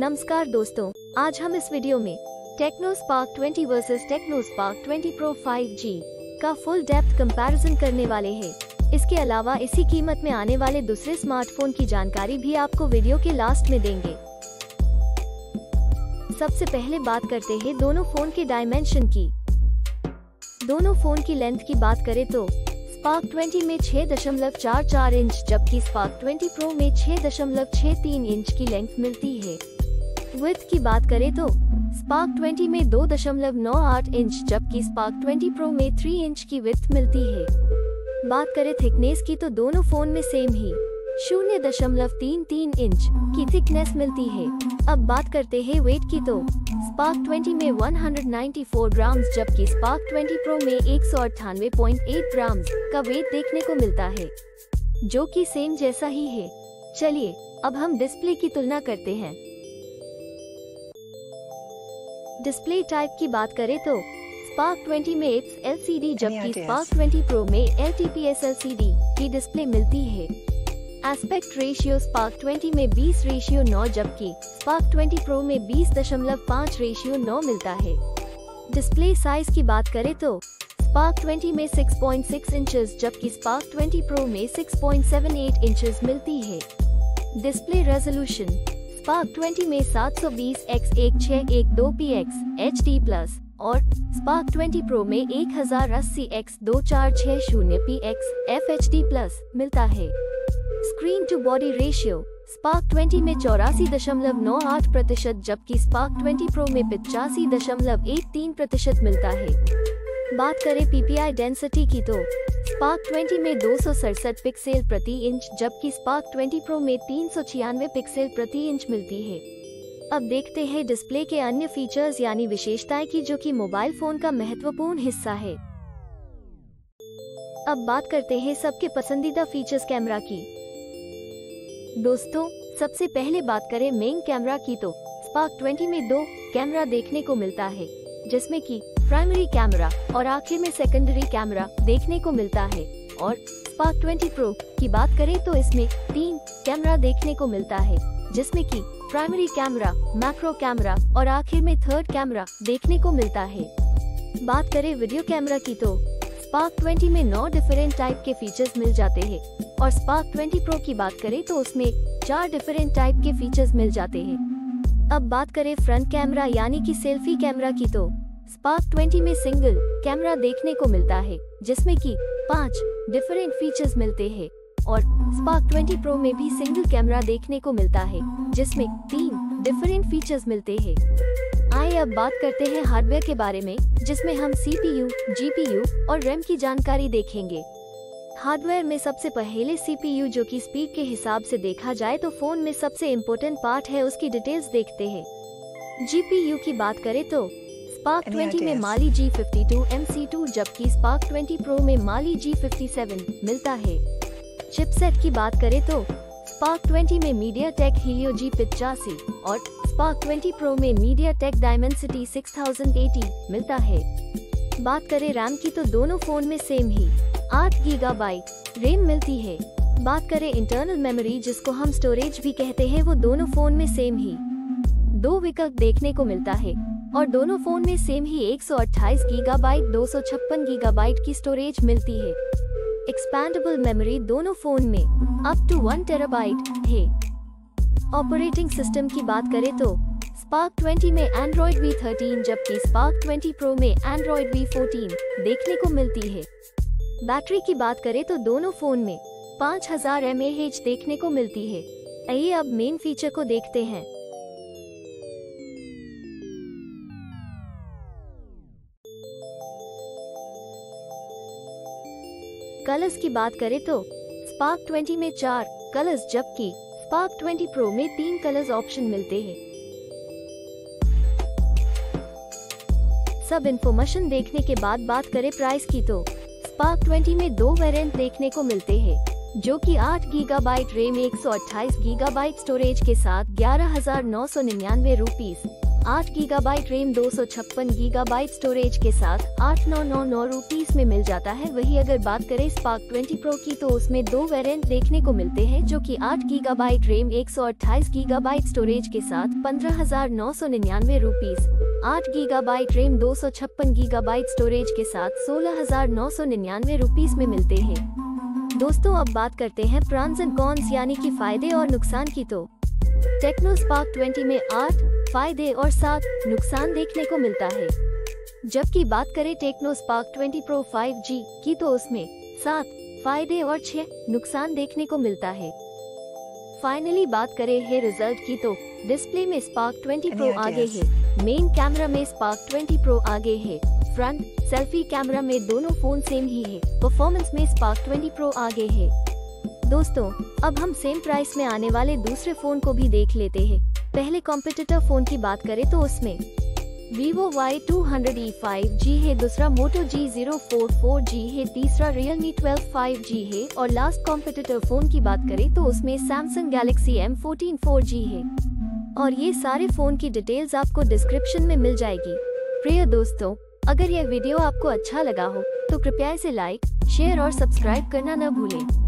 नमस्कार दोस्तों, आज हम इस वीडियो में Tecno Spark 20 versus Tecno Spark 20 Pro 5G का फुल डेप्थ कंपैरिजन करने वाले हैं। इसके अलावा इसी कीमत में आने वाले दूसरे स्मार्टफोन की जानकारी भी आपको वीडियो के लास्ट में देंगे। सबसे पहले बात करते हैं दोनों फोन के डायमेंशन की। दोनों फोन की लेंथ की बात करें तो स्पार्क 20 में 6.44 इंच जबकि स्पार्क 20 प्रो में 6.63 इंच की लेंथ मिलती है। विड्थ की बात करें तो स्पार्क 20 में 2.98 इंच जबकि स्पार्क 20 प्रो में 3 इंच की विड्थ मिलती है। बात करें थिकनेस की तो दोनों फोन में सेम ही 0.33 इंच की थिकनेस मिलती है। अब बात करते हैं वेट की तो स्पार्क 20 में 194 ग्राम जबकि स्पार्क 20 प्रो में 198.8 ग्राम का वेट देखने को मिलता है, जो कि सेम जैसा ही है। चलिए अब हम डिस्प्ले की तुलना करते हैं। डिस्प्ले टाइप की बात करें तो स्पार्क 20 में इट्स LCD जबकि स्पार्क 20 प्रो में LTPS LCD की डिस्प्ले मिलती है। एस्पेक्ट रेशियो स्पार्क 20 में 20:9 जबकि स्पार्क 20 प्रो में 20.5:9 मिलता है। डिस्प्ले साइज की बात करें तो स्पार्क 20 में 6.6 इंचेस जबकि स्पार्क 20 प्रो में 6.78 इंचेस मिलती है। डिस्प्ले रेजोल्यूशन स्पार्क 20 में 720x1612px HD+ और स्पार्क 20 प्रो में 1080x2460px FHD+ मिलता है। Screen to body ratio Spark 20 में 84.98% जबकि स्पार्क 20 प्रो में 85.83% मिलता है। बात करें PPI डेंसिटी की तो स्पार्क 20 में 267 पिक्सेल प्रति इंच जबकि स्पार्क 20 प्रो में 396 पिक्सेल प्रति इंच मिलती है। अब देखते हैं डिस्प्ले के अन्य फीचर्स यानी विशेषताएं की, जो कि मोबाइल फोन का महत्वपूर्ण हिस्सा है। अब बात करते हैं सबके पसंदीदा फीचर्स कैमरा की। दोस्तों सबसे पहले बात करें मेन कैमरा की तो स्पार्क 20 में 2 कैमरा देखने को मिलता है, जिसमें कि प्राइमरी कैमरा और आखिर में सेकेंडरी कैमरा देखने को मिलता है। और स्पार्क 20 प्रो की बात करें तो इसमें 3 कैमरा देखने को मिलता है, जिसमें कि प्राइमरी कैमरा, मैक्रो कैमरा और आखिर में थर्ड कैमरा देखने को मिलता है। बात करें वीडियो कैमरा की तो स्पार्क 20 में 9 डिफरेंट टाइप के फीचर्स मिल जाते हैं और स्पार्क 20 प्रो की बात करें तो उसमें 4 डिफरेंट टाइप के फीचर्स मिल जाते हैं। अब बात करें फ्रंट कैमरा यानी कि सेल्फी कैमरा की तो स्पार्क 20 में सिंगल कैमरा देखने को मिलता है, जिसमें कि 5 डिफरेंट फीचर्स मिलते हैं। और स्पार्क 20 प्रो में भी सिंगल कैमरा देखने को मिलता है, जिसमें 3 डिफरेंट फीचर्स मिलते हैं। आइए अब बात करते हैं हार्डवेयर के बारे में, जिसमें हम CPU, GPU और RAM की जानकारी देखेंगे। हार्डवेयर में सबसे पहले CPU, जो कि स्पीड के हिसाब से देखा जाए तो फोन में सबसे इम्पोर्टेंट पार्ट है, उसकी डिटेल्स देखते हैं। GPU की बात करें तो स्पार्क 20 में माली G52 MC2 जबकि स्पार्क 20 प्रो में माली G57 मिलता है। चिपसेट की बात करें तो स्पार्क 20 में MediaTek Helio G85 और स्पार्क 20 प्रो में MediaTek Dimensity 6080 मिलता है। बात करें रैम की तो दोनों फोन में सेम ही 8 GB रैम मिलती है। बात करें इंटरनल मेमोरी, जिसको हम स्टोरेज भी कहते हैं, वो दोनों फोन में सेम ही 2 विकल्प देखने को मिलता है और दोनों फोन में सेम ही 128 GB 256 GB की स्टोरेज मिलती है। एक्सपैंडेबल मेमोरी दोनों फोन में अप टू 1 TB है। ऑपरेटिंग सिस्टम की बात करें तो स्पार्क 20 में एंड्रॉयड V13 जबकि स्पार्क 20 प्रो में एंड्रॉयड V14 देखने को मिलती है। बैटरी की बात करें तो दोनों फोन में 5000 mAh देखने को मिलती है। आइए अब मेन फीचर को देखते हैं। कलर्स की बात करें तो स्पार्क 20 में 4 कलर्स जबकि स्पार्क 20 प्रो में 3 कलर्स ऑप्शन मिलते हैं। सब इन्फॉर्मेशन देखने के बाद बात करें प्राइस की तो स्पार्क 20 में 2 वेरिएंट देखने को मिलते हैं, जो कि 8 GB रैम 128 GB स्टोरेज के साथ 11,999 rupees 8 GB RAM 256 GB storage के साथ 8,999 रुपीस में मिल जाता है। वही अगर बात करें स्पार्क 20 Pro की तो उसमें दो वेरिएंट देखने को मिलते हैं जो कि 8 GB रैम 128 GB स्टोरेज के साथ 15,999 rupees, 8 GB RAM 256 GB storage के साथ 16,999 रुपीस में मिलते हैं। दोस्तों अब बात करते हैं प्रॉन्स एंड कॉन्स यानी कि फायदे और नुकसान की। तो टेक्नो स्पार्क 20 में 8 फायदे और 7 नुकसान देखने को मिलता है, जबकि बात करें टेक्नो स्पार्क 20 प्रो 5G की तो उसमें 7 फायदे और 6 नुकसान देखने को मिलता है। फाइनली बात करें है रिजल्ट की तो डिस्प्ले में स्पार्क 20 प्रो आगे है, मेन कैमरा में स्पार्क 20 प्रो आगे है, फ्रंट सेल्फी कैमरा में दोनों फोन सेम ही है, परफॉर्मेंस में स्पार्क 20 प्रो आगे है। दोस्तों अब हम सेम प्राइस में आने वाले दूसरे फोन को भी देख लेते हैं। पहले कॉम्पिटिटर फोन की बात करें तो उसमें Vivo Y200E 5G है, दूसरा Moto G04 4G है, तीसरा Realme 12 5G है और लास्ट कॉम्पिटिटर फोन की बात करें तो उसमें Samsung Galaxy M14 4G है। और ये सारे फोन की डिटेल्स आपको डिस्क्रिप्शन में मिल जाएगी। प्रिय दोस्तों अगर यह वीडियो आपको अच्छा लगा हो तो कृपया इसे लाइक, शेयर और सब्सक्राइब करना न भूलें।